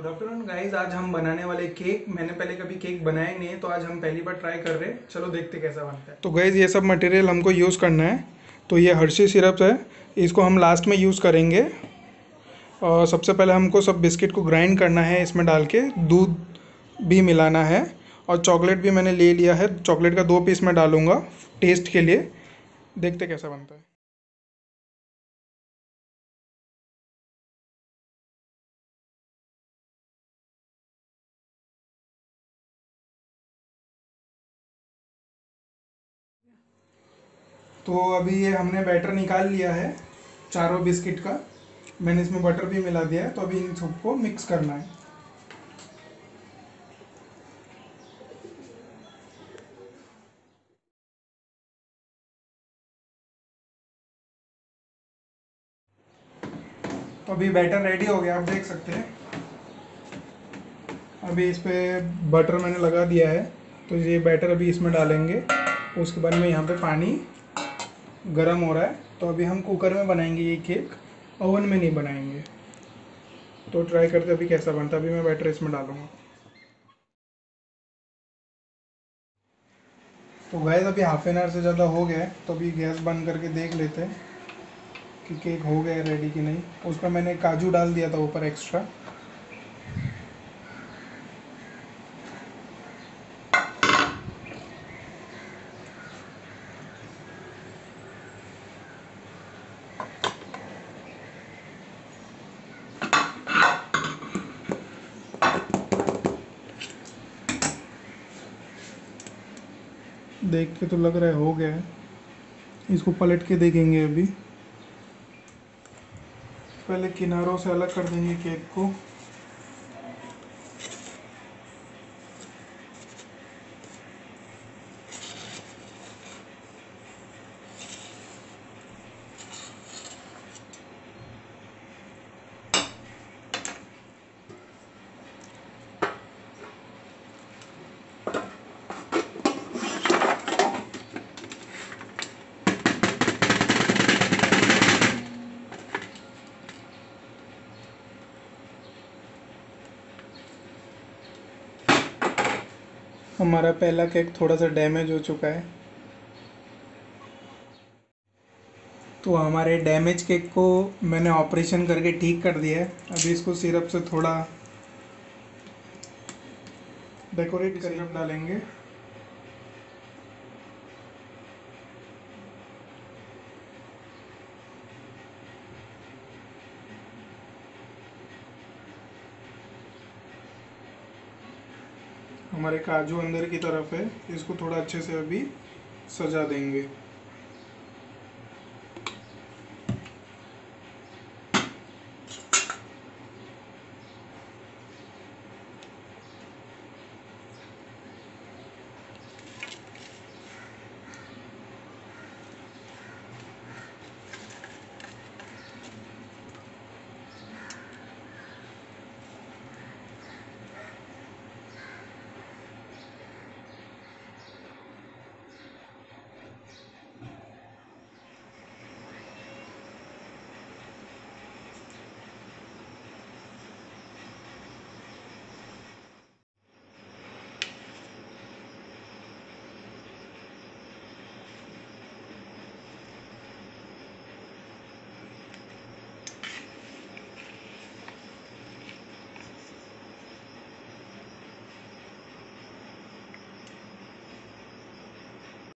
Good afternoon guys, आज हम बनाने वाले केक। मैंने पहले कभी केक बनाए नहीं है तो आज हम पहली बार ट्राई कर रहे हैं। चलो देखते कैसा बनता है। तो गाइज ये सब मटेरियल हमको यूज़ करना है। तो ये हर्शी सिरप है, इसको हम लास्ट में यूज़ करेंगे। और सबसे पहले हमको सब बिस्किट को ग्राइंड करना है, इसमें डाल के दूध भी मिलाना है। और चॉकलेट भी मैंने ले लिया है, चॉकलेट का 2 पीस मैं डालूँगा टेस्ट के लिए। देखते कैसा बनता है। तो अभी ये हमने बैटर निकाल लिया है चारों बिस्किट का, मैंने इसमें बटर भी मिला दिया है। तो अभी इन सबको मिक्स करना है। तो अभी बैटर रेडी हो गया, आप देख सकते हैं। अभी इस पे बटर मैंने लगा दिया है, तो ये बैटर अभी इसमें डालेंगे। उसके बाद में यहाँ पे पानी गरम हो रहा है, तो अभी हम कुकर में बनाएंगे ये केक, ओवन में नहीं बनाएंगे। तो ट्राई करते अभी कैसा बनता है। अभी मैं बैटर इसमें डालूँगा। तो गैस अभी ½ एन आवर से ज़्यादा हो गया है, तो अभी गैस बंद करके देख लेते हैं कि केक हो गया रेडी कि नहीं। उस पर मैंने काजू डाल दिया था ऊपर एक्स्ट्रा। देख के तो लग रहा है हो गया है, इसको पलट के देखेंगे। अभी पहले किनारों से अलग कर देंगे केक को। हमारा पहला केक थोड़ा सा डैमेज हो चुका है। तो हमारे डैमेज केक को मैंने ऑपरेशन करके ठीक कर दिया है। अभी इसको सिरप से थोड़ा डेकोरेट करके सिरप डालेंगे। हमारे काजू अंदर की तरफ है, इसको थोड़ा अच्छे से अभी सजा देंगे।